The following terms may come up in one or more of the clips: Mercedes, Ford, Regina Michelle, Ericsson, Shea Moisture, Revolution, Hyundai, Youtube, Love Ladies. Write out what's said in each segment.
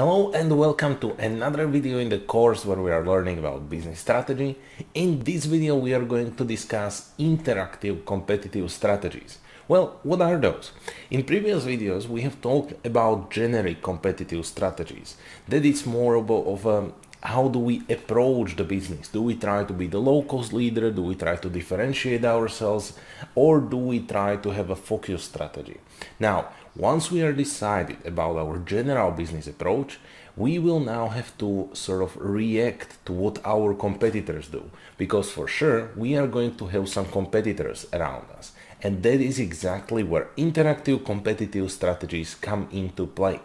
Hello and welcome to another video in the course where we are learning about business strategy. In this video we are going to discuss interactive competitive strategies. Well, what are those? In previous videos we have talked about generic competitive strategies. That is more of a how do we approach the business? Do we try to be the low-cost leader? Do we try to differentiate ourselves? Or do we try to have a focus strategy? Now, once we are decided about our general business approach, we will now have to sort of react to what our competitors do. Because for sure, we are going to have some competitors around us. And that is exactly where interactive competitive strategies come into play.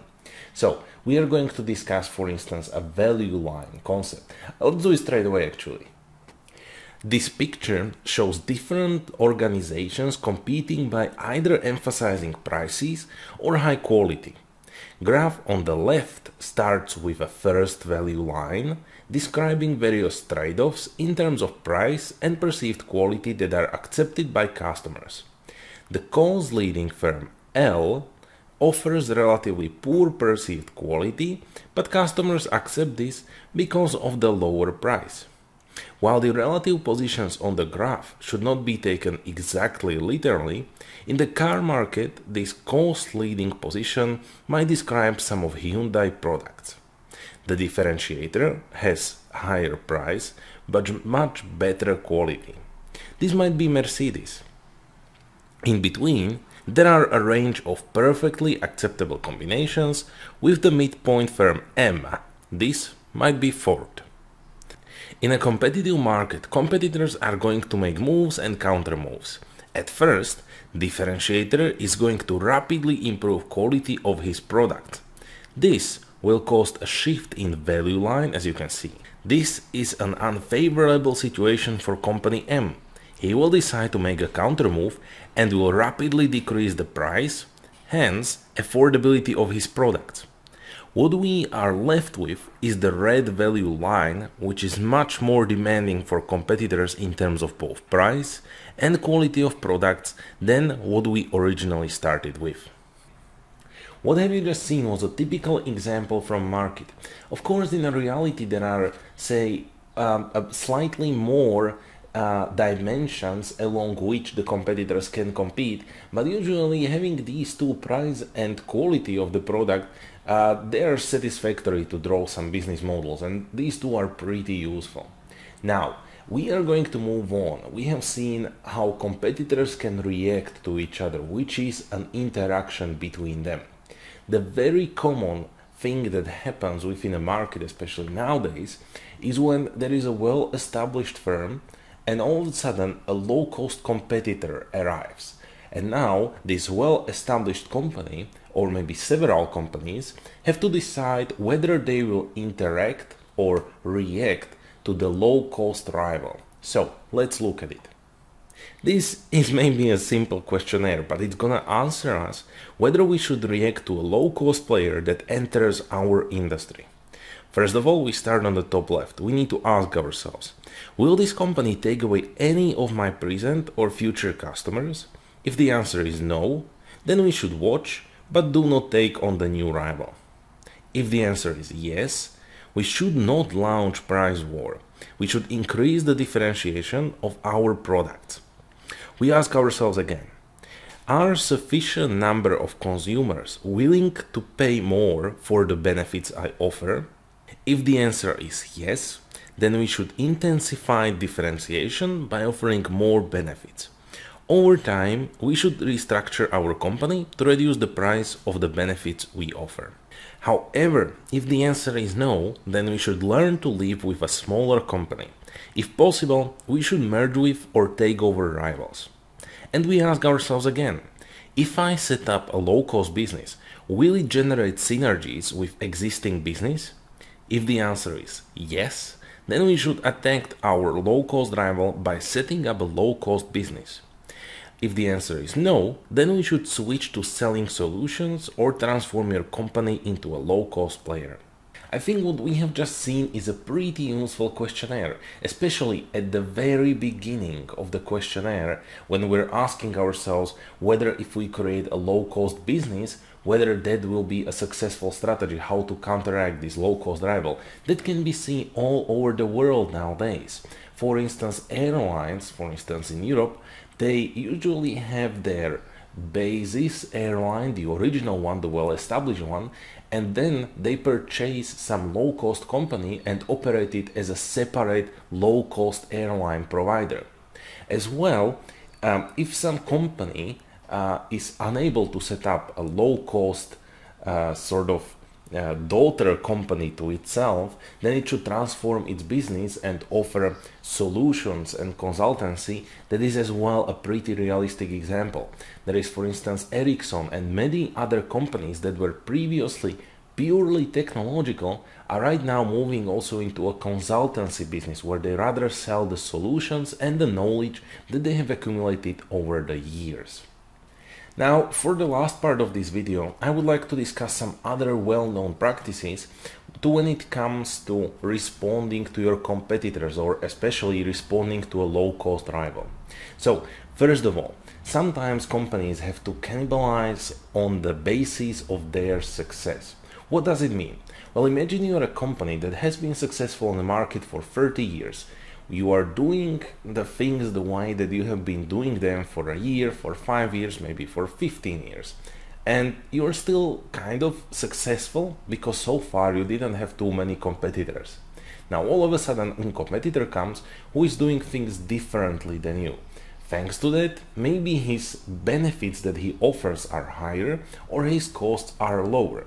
So, we are going to discuss, for instance, a value line concept. Let's do it straight away, actually. This picture shows different organizations competing by either emphasizing prices or high quality. Graph on the left starts with a first value line, describing various trade-offs in terms of price and perceived quality that are accepted by customers. The cost leading firm L offers relatively poor perceived quality, but customers accept this because of the lower price. While the relative positions on the graph should not be taken exactly literally, in the car market this cost-leading position might describe some of Hyundai products. The differentiator has higher price but much better quality. This might be Mercedes. In between, there are a range of perfectly acceptable combinations with the midpoint firm M. This might be Ford. In a competitive market, competitors are going to make moves and counter moves. At first, differentiator is going to rapidly improve quality of his product. This will cause a shift in value line, as you can see. This is an unfavorable situation for company M. He will decide to make a counter move and will rapidly decrease the price, hence affordability of his products. What we are left with is the red value line, which is much more demanding for competitors in terms of both price and quality of products than what we originally started with. What have you just seen was a typical example from market. Of course, in reality there are, say, slightly more dimensions along which the competitors can compete, but usually having these two, price and quality of the product, they are satisfactory to draw some business models, and these two are pretty useful. Now, we are going to move on. We have seen how competitors can react to each other, which is an interaction between them. The very common thing that happens within a market, especially nowadays, is when there is a well-established firm and all of a sudden a low-cost competitor arrives. And now this well-established company, or maybe several companies, have to decide whether they will interact or react to the low-cost rival. So let's look at it. This is maybe a simple questionnaire, but it's gonna answer us whether we should react to a low-cost player that enters our industry. First of all, we start on the top left. We need to ask ourselves, will this company take away any of my present or future customers? If the answer is no, then we should watch, but do not take on the new rival. If the answer is yes, we should not launch price war. We should increase the differentiation of our products. We ask ourselves again, are sufficient number of consumers willing to pay more for the benefits I offer? If the answer is yes, then we should intensify differentiation by offering more benefits. Over time, we should restructure our company to reduce the price of the benefits we offer. However, if the answer is no, then we should learn to live with a smaller company. If possible, we should merge with or take over rivals. And we ask ourselves again, if I set up a low-cost business, will it generate synergies with existing business? If the answer is yes, then we should attack our low-cost rival by setting up a low-cost business. If the answer is no, then we should switch to selling solutions or transform your company into a low-cost player. I think what we have just seen is a pretty useful questionnaire, especially at the very beginning of the questionnaire when we're asking ourselves whether if we create a low-cost business, Whether that will be a successful strategy, how to counteract this low-cost rival, that can be seen all over the world nowadays. For instance, airlines, for instance in Europe, they usually have their basis airline, the original one, the well-established one, and then they purchase some low-cost company and operate it as a separate low-cost airline provider. As well, if some company is unable to set up a low-cost sort of daughter company to itself, then it should transform its business and offer solutions and consultancy. That is as well a pretty realistic example. There is, for instance, Ericsson and many other companies that were previously purely technological are right now moving also into a consultancy business, where they rather sell the solutions and the knowledge that they have accumulated over the years. Now, for the last part of this video, I would like to discuss some other well-known practices when it comes to responding to your competitors, or especially responding to a low-cost rival. So, first of all, sometimes companies have to cannibalize on the basis of their success. What does it mean? Well, imagine you are a company that has been successful in the market for 30 years. You are doing the things the way that you have been doing them for a year, for 5 years, maybe for 15 years. And you're still kind of successful because so far you didn't have too many competitors. Now all of a sudden a competitor comes who is doing things differently than you. Thanks to that, maybe his benefits that he offers are higher or his costs are lower.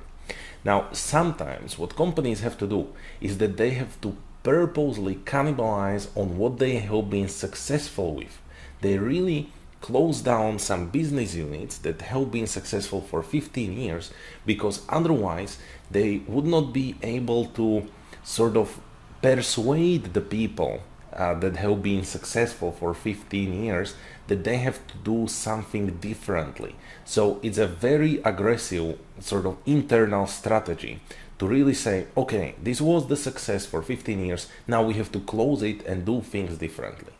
Now sometimes what companies have to do is that they have to purposely cannibalize on what they have been successful with. They really close down some business units that have been successful for 15 years because otherwise they would not be able to sort of persuade the people that have been successful for 15 years that they have to do something differently. So it's a very aggressive sort of internal strategy to really say, okay, this was the success for 15 years, now we have to close it and do things differently.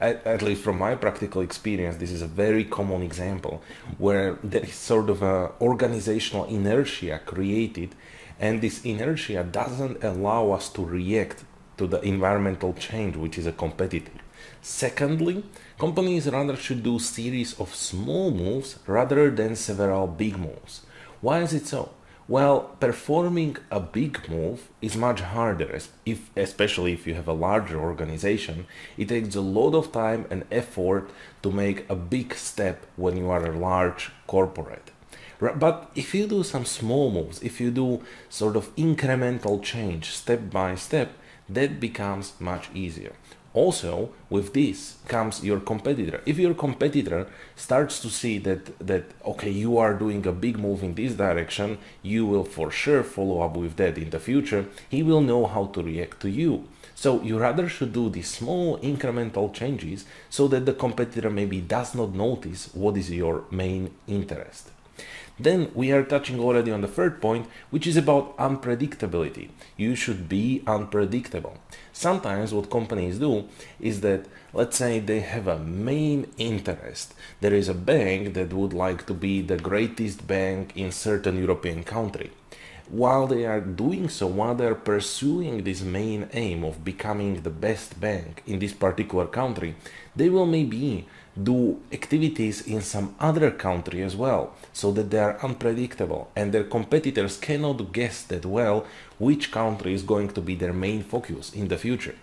At least from my practical experience, this is a very common example where there is sort of an organizational inertia created, and this inertia doesn't allow us to react to the environmental change, which is a competitor. Secondly, companies rather should do series of small moves rather than several big moves. Why is it so? Well, performing a big move is much harder, especially if you have a larger organization. It takes a lot of time and effort to make a big step when you are a large corporate. But if you do some small moves, if you do sort of incremental change step by step, that becomes much easier. Also, with this comes your competitor. If your competitor starts to see that okay, you are doing a big move in this direction, you will for sure follow up with that in the future. He will know how to react to you. So you rather should do these small incremental changes so that the competitor maybe does not notice what is your main interest. Then we are touching already on the third point, which is about unpredictability. You should be unpredictable. Sometimes what companies do is that, let's say they have a main interest. There is a bank that would like to be the greatest bank in certain European country. While they are doing so, while they are pursuing this main aim of becoming the best bank in this particular country, they will maybe do activities in some other country as well, so that they are unpredictable and their competitors cannot guess that well which country is going to be their main focus in the future.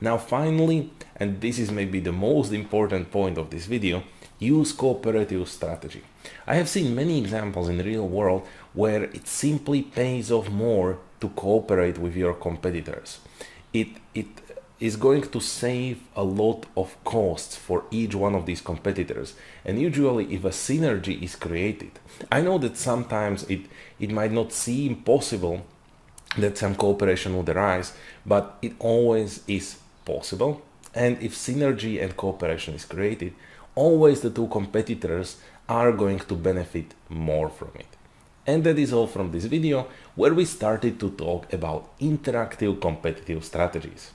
Now finally, and this is maybe the most important point of this video, use cooperative strategy. I have seen many examples in the real world where it simply pays off more to cooperate with your competitors. It is going to save a lot of costs for each one of these competitors, and usually if a synergy is created. I know that sometimes it might not seem possible that some cooperation would arise, but it always is possible, and if synergy and cooperation is created, always the two competitors are going to benefit more from it. And that is all from this video, where we started to talk about interactive competitive strategies.